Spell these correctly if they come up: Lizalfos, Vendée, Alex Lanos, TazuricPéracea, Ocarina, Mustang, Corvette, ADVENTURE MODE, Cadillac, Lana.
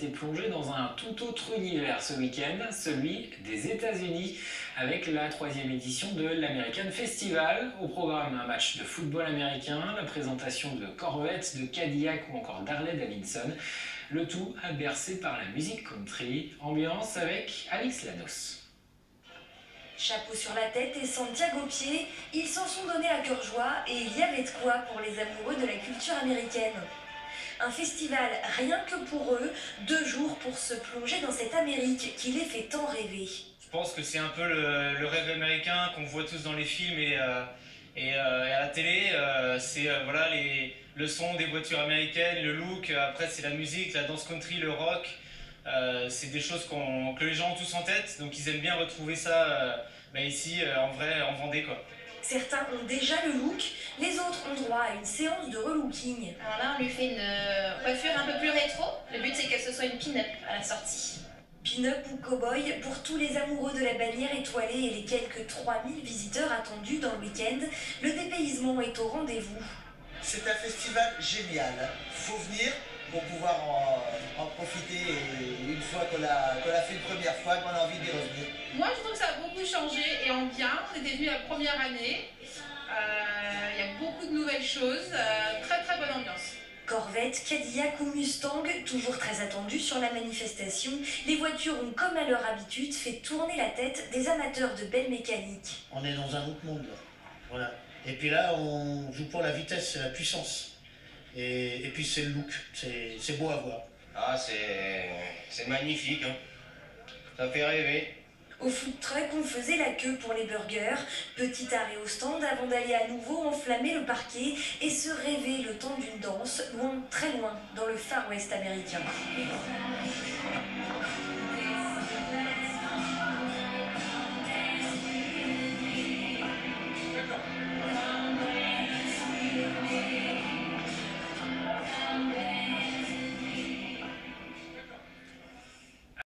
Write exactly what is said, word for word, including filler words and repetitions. J'ai été plongé dans un tout autre univers ce week-end, celui des États-Unis, avec la troisième édition de l'American Festival. Au programme, un match de football américain, la présentation de Corvette, de Cadillac ou encore d'Harley Davidson. Le tout bercé par la musique country. Ambiance avec Alex Lanos. Chapeau sur la tête et Santiago au pied, ils s'en sont donnés à cœur joie et il y avait de quoi pour les amoureux de la culture américaine. Un festival rien que pour eux, deux jours pour se plonger dans cette Amérique qui les fait tant rêver. Je pense que c'est un peu le, le rêve américain qu'on voit tous dans les films et, euh, et, euh, et à la télé. Euh, c'est euh, voilà, les, le son des voitures américaines, le look, après c'est la musique, la danse country, le rock. Euh, c'est des choses qu'on, que les gens ont tous en tête, donc ils aiment bien retrouver ça euh, bah ici, euh, en vrai, en Vendée, quoi. Certains ont déjà le look, les autres ont droit à une séance de relooking. Alors là, on lui fait une coiffure un peu plus rétro. Le but, c'est que ce soit une pin-up à la sortie. Pin-up ou cow-boy, pour tous les amoureux de la bannière étoilée et les quelques trois mille visiteurs attendus dans le week-end, le dépaysement est au rendez-vous. C'est un festival génial. Faut venir pour pouvoir en, en profiter. Et une fois qu'on l'a, qu'on l'a fait une première fois, qu'on a envie d'y revenir. Moi, je trouve que ça a beaucoup changé et en bien. On était venu la première année. Euh, il y a beaucoup de nouvelles choses. Euh, très, très bonne ambiance. Corvette, Cadillac ou Mustang, toujours très attendu sur la manifestation, les voitures ont, comme à leur habitude, fait tourner la tête des amateurs de belle mécanique. On est dans un autre monde, là. Voilà. Et puis là, on joue pour la vitesse et la puissance. Et, et puis c'est le look, c'est beau à voir. Ah, c'est magnifique, hein. Ça fait rêver. Au food truck, on faisait la queue pour les burgers. Petit arrêt au stand avant d'aller à nouveau enflammer le parquet et se rêver le temps d'une danse, loin, très loin, dans le Far West américain.